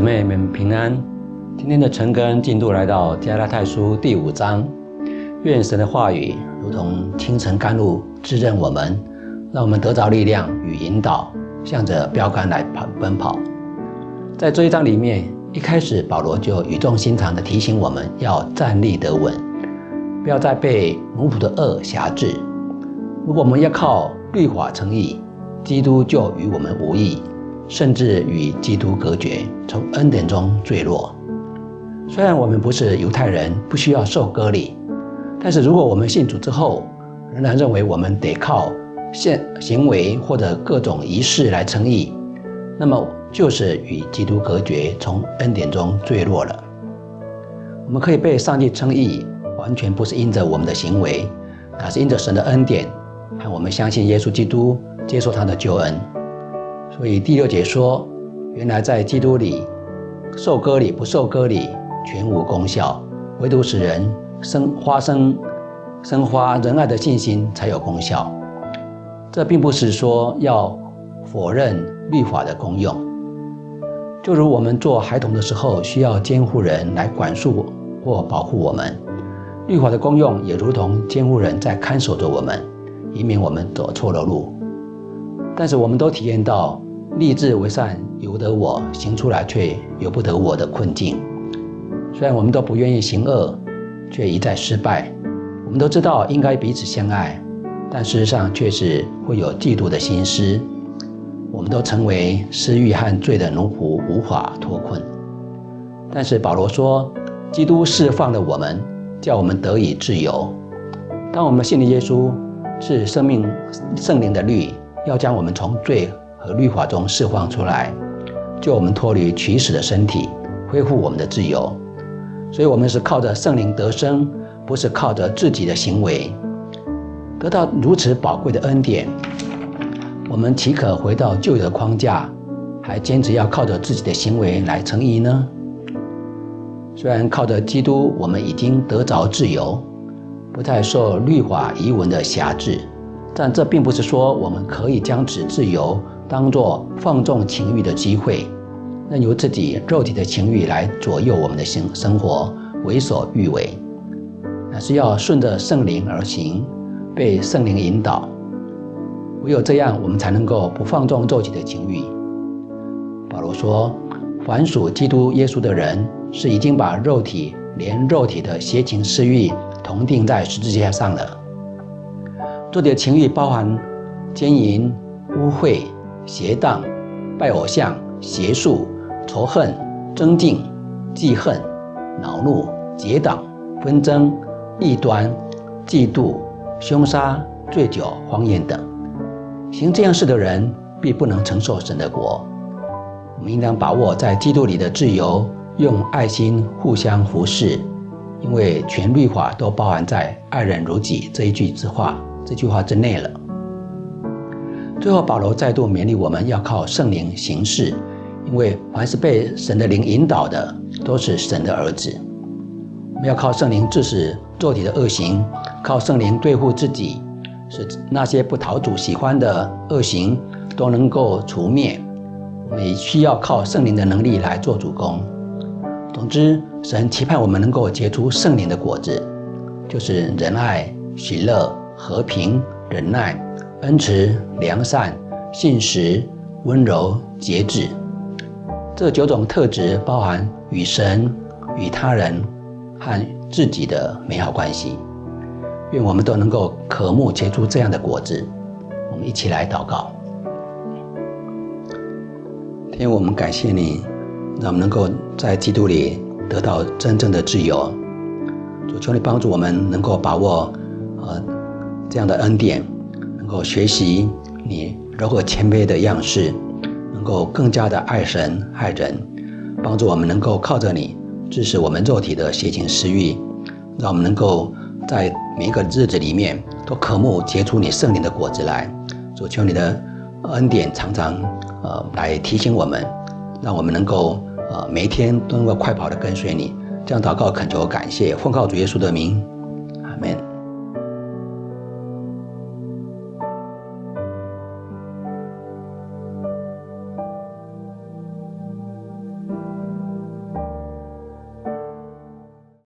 姊妹们平安。今天的晨更进度来到加拉太书第5章，愿神的话语如同清晨甘露滋润我们，让我们得着力量与引导，向着标杆来奔跑。在这一章里面，一开始保罗就语重心长地提醒我们要站立得稳，不要再被奴仆的恶辖制。如果我们要靠律法称义，基督就与我们无异，甚至与基督隔绝，从恩典中坠落。虽然我们不是犹太人，不需要受割礼，但是如果我们信主之后，仍然认为我们得靠行为或者各种仪式来称义，那么就是与基督隔绝，从恩典中坠落了。我们可以被上帝称义，完全不是因着我们的行为，乃是因着神的恩典，和我们相信耶稣基督，接受他的救恩。所以第6节说，原来在基督里，受割礼不受割礼全无功效，唯独使人生发仁爱的信心才有功效。这并不是说要否认律法的功用，就如我们做孩童的时候需要监护人来管束或保护我们，律法的功用也如同监护人在看守着我们，以免我们走错了路。但是我们都体验到立志为善由得我，行出来却由不得我的困境。虽然我们都不愿意行恶，却一再失败。我们都知道应该彼此相爱，但事实上却是会有嫉妒的心思。我们都成为私欲和罪的奴仆，无法脱困。但是保罗说，基督释放了我们，叫我们得以自由。当我们信了耶稣，是圣灵的律要将我们从罪和律法中释放出来，救我们脱离取死的身体，恢复我们的自由。所以我们是靠着圣灵得生，不是靠着自己的行为。得到如此宝贵的恩典，我们岂可回到旧有的框架，还坚持要靠着自己的行为来称义呢？虽然靠着基督我们已经得着自由，不再受律法遗文的辖制，但这并不是说我们可以将此自由当作放纵情欲的机会，任由自己肉体的情欲来左右我们的生活，为所欲为。那是要顺着圣灵而行，被圣灵引导。唯有这样，我们才能够不放纵肉体的情欲。保罗说，凡属基督耶稣的人，是已经把肉体连肉体的邪情私欲同钉在十字架上了。肉体的情欲包含奸淫、污秽、邪荡、拜偶像、邪术、仇恨、争竞、记恨、恼怒、结党、纷争、异端、嫉妒、凶杀、醉酒、荒宴等。行这样事的人，必不能承受神的国。我们应当把握在基督里的自由，用爱心互相服侍，因为全律法都包含在“爱人如己”这句话之内了。最后，保罗再度勉励我们要靠圣灵行事，因为凡是被神的灵引导的，都是神的儿子。我们要靠圣灵致使肉体的恶行，靠圣灵对付自己，使那些不讨主喜欢的恶行都能够除灭。我们也需要靠圣灵的能力来做主工。总之，神期盼我们能够结出圣灵的果子，就是仁爱、喜乐、和平、忍耐、恩慈、良善、信实、温柔、节制。这9种特质包含与神、与他人和自己的美好关系。愿我们都能够渴慕结出这样的果子。我们一起来祷告。天，我们感谢你，让我们能够在基督里得到真正的自由。主，求你帮助我们能够把握这样的恩典，能够学习你柔和谦卑的样式，能够更加的爱神爱人，帮助我们能够靠着你致使我们肉体的邪情私欲，让我们能够在每一个日子里面都渴慕结出你圣灵的果子来。主，求你的恩典常常来提醒我们，让我们能够每一天都能够快跑的跟随你。这样祷告恳求感谢，奉靠主耶稣的名。